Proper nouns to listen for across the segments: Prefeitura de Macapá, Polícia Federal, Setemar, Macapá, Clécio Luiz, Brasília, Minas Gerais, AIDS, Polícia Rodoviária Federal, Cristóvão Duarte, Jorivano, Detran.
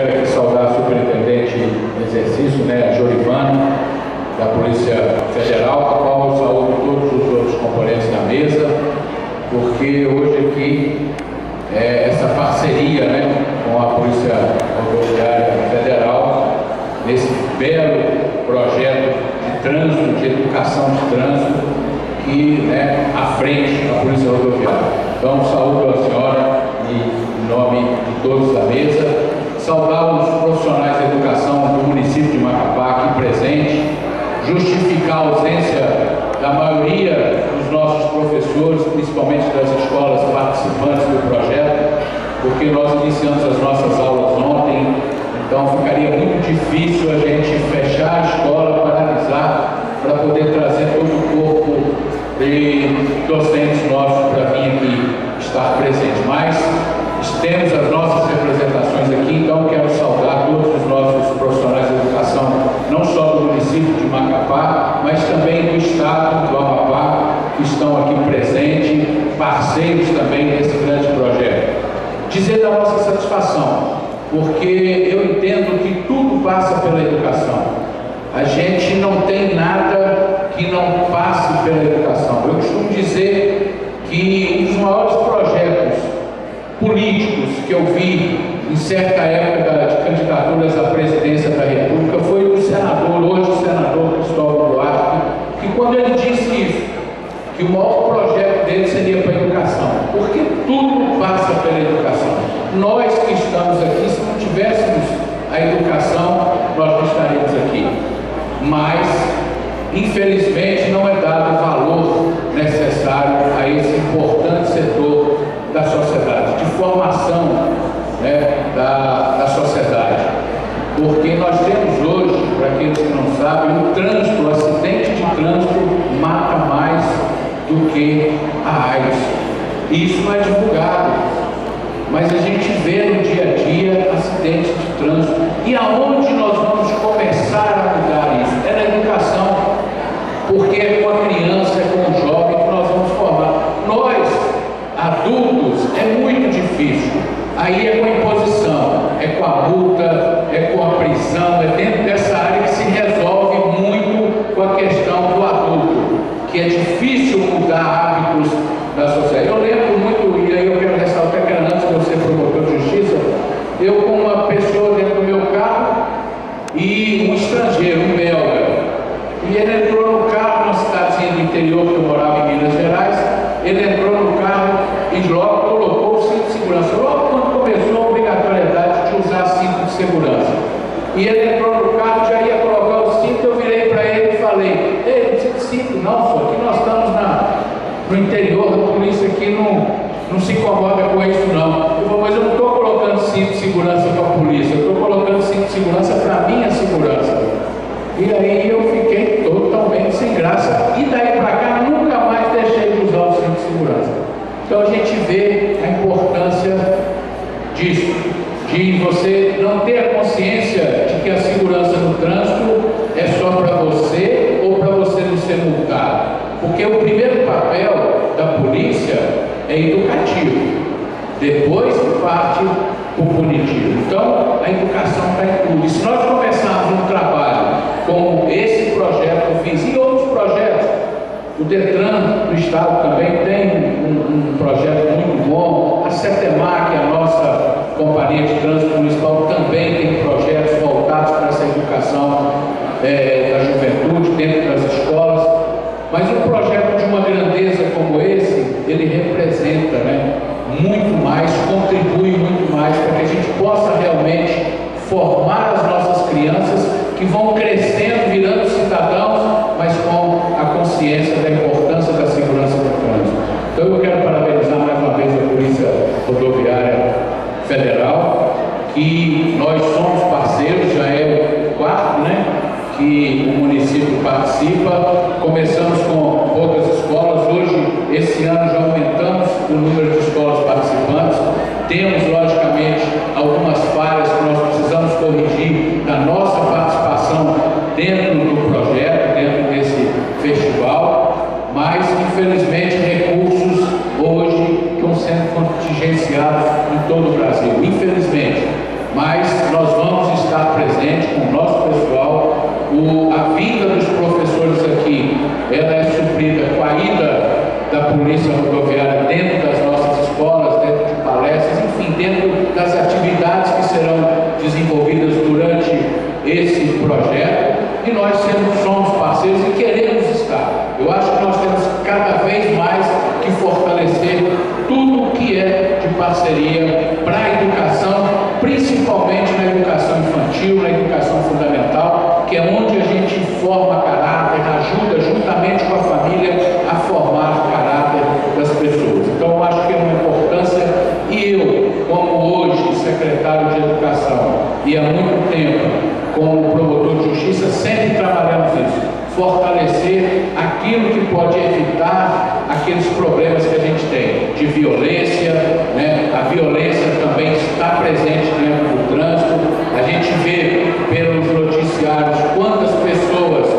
quero aqui saudar o superintendente do exercício, Jorivano, da Polícia Federal, a qual eu saúdo todos os outros componentes da mesa, porque hoje aqui essa parceria com a Polícia Rodoviária Federal, nesse belo projeto de trânsito, de educação de trânsito, que à frente da Polícia Rodoviária. Então, saúdo a senhora e em nome de todos da mesa. Saudar os profissionais da educação do município de Macapá aqui presente, justificar a ausência da maioria dos nossos professores, principalmente das escolas participantes do projeto, porque nós iniciamos as nossas aulas ontem, então ficaria muito difícil a gente fechar a escola, paralisar, para poder trazer todo o corpo de docentes nossos para vir aqui estar presente. Mas temos as nossas representações aqui, então quero saudar todos os nossos profissionais de educação, não só do município de Macapá, mas também do estado do Amapá, que estão aqui presentes, parceiros também desse grande projeto. Dizer da nossa satisfação, porque eu entendo que tudo passa pela educação. A gente não tem nada que não passe pela educação. Eu costumo dizer que um dos maiores projetos políticos que eu vi em certa época de candidaturas à presidência da República foi o senador, hoje o senador Cristóvão Duarte, que quando ele disse isso, que o maior projeto dele seria para a educação, porque tudo passa pela educação. Nós que estamos aqui, se não tivéssemos a educação, nós não estaríamos aqui. Mas, infelizmente, não é dado o valor necessário a esse importante setor da sociedade, de formação da sociedade. Porque nós temos hoje, para aqueles que não sabem, o trânsito, o acidente de trânsito mata mais do que a AIDS. E isso não é divulgado, mas a gente vê no dia a dia acidentes de trânsito. E aonde nós vamos começar a mudar isso? É na educação, porque é com a criança, é com o jovem que nós vamos formar. Nós, adultos, é muito difícil. Aí é com a imposição, é com a multa, é com a prisão, é dentro dessa área que se resolve muito com a questão do adulto, que é difícil mudar hábitos da sociedade. Eu lembro muito, e aí eu quero ressaltar que antes de eu ser promotor de justiça, eu com uma pessoa dentro do meu carro e um estrangeiro, um belga, e ele entrou no carro, numa cidadezinha do interior que eu morava em Minas Gerais, ele entrou no carro e logo colocou o cinto de segurança, logo quando começou a obrigatoriedade de usar cinto de segurança. E ele entrou no carro, já ia colocar o cinto, eu virei para ele e falei, ei, não precisa de cinto não, só que nós estamos no interior da polícia aqui, não se incomoda com isso não. Eu falei, mas eu não estou colocando cinto de segurança para a polícia, eu estou colocando cinto de segurança para a minha segurança. E aí eu fiquei totalmente sem graça e daí para cá nunca mais deixei de usar o cinto de segurança. Então a gente vê a importância disso, de você não ter a consciência de que a segurança no trânsito é só para você ou para você não ser multado. Porque o primeiro papel da polícia é educativo, depois parte o punitivo. Então, a educação está em tudo. E se nós começarmos um trabalho como esse projeto que eu fiz e outros projetos, o Detran do Estado também tem um projeto muito bom, a Setemar, que é a nossa companhia de trânsito municipal, também tem projetos voltados para essa educação da juventude dentro das escolas. Mas um projeto de uma grandeza como esse, ele representa muito mais, contribui muito mais para que a gente possa realmente formar as nossas crianças que vão crescendo, virando cidadãos, mas com a consciência da importância da segurança do trânsito. Então eu quero parabenizar mais uma vez a Polícia Rodoviária Federal, que nós somos parceiros, já é o quarto, que o município participa. Começamos com poucas escolas, hoje, esse ano, já aumentamos o número de escolas participantes. Temos, logicamente, algumas falhas que nós precisamos corrigir da nossa participação dentro do projeto, dentro desse festival, mas, infelizmente, recursos hoje estão sendo contingenciados em todo o Brasil, infelizmente, mas nós estar presente com o nosso pessoal. A vinda dos professores aqui, ela é suprida com a ida da Polícia Rodoviária dentro das nossas escolas, dentro de palestras, enfim, dentro das atividades que serão desenvolvidas durante esse projeto. E nós somos parceiros e queremos estar. Eu acho que nós temos cada vez mais que fortalecer tudo o que é de parceria para a educação, principalmente na educação infantil, na educação fundamental, que é onde a gente forma caráter, ajuda juntamente com a família a formar o caráter das pessoas. Então eu acho que é uma importância, e eu, como hoje secretário de Educação e há muito tempo como promotor de justiça, sempre trabalhamos isso, fortalecer aquilo que pode evitar aqueles problemas que a gente tem, de violência, né? A violência também está presente dentro do trânsito, a gente vê pelos noticiários quantas pessoas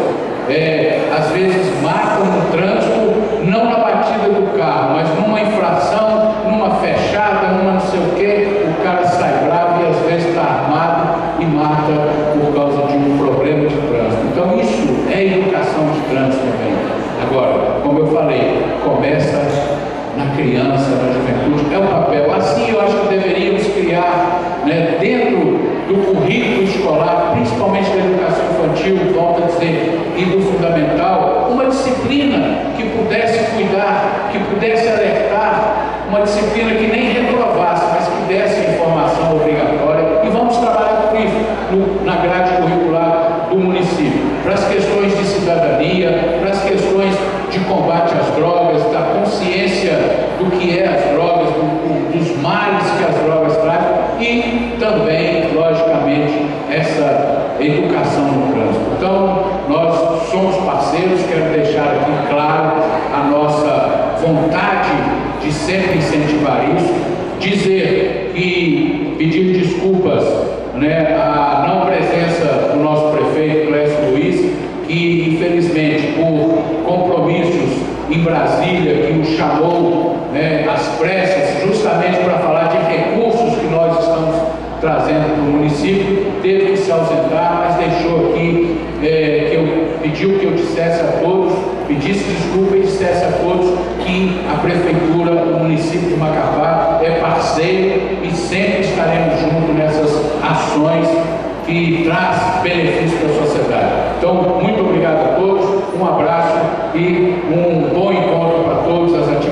às vezes matam no trânsito, não na batida do carro, mas numa infração, numa fechada, numa não sei o quê, o cara sai bravo e às vezes está armado e mata por causa de um problema de trânsito. Então isso é educação de trânsito também. Agora, como eu falei, começa na criança, na juventude, é um papel. Assim eu acho que deveríamos criar, né, dentro do currículo escolar, principalmente da educação infantil, volto a dizer, e do fundamental, uma disciplina que pudesse cuidar, que pudesse alertar, uma disciplina que nem reprovasse, mas que desse informação obrigatória. E vamos trabalhar com isso na grade curricular do município, para as questões de cidadania, para as questões de combate às drogas, da consciência do que é as drogas, dos males que as drogas trazem, e também, logicamente, essa educação no trânsito. Então, nós somos parceiros, quero deixar aqui claro a nossa vontade de sempre incentivar isso, dizer e pedir desculpas, né, à não presença do nosso prefeito Clécio Luiz, que infelizmente por compromissos em Brasília, que o chamou, né, às pressas, justamente para falar de recursos que nós estamos trazendo para o município, teve que se ausentar, mas deixou aqui, pediu que eu dissesse a todos, pedisse desculpa e dissesse a todos que a Prefeitura, o município de Macapá é parceiro e sempre estaremos juntos nessas ações que traz benefício para a sociedade. Então, muito obrigado a todos, um abraço e um bom encontro para todos as atividades.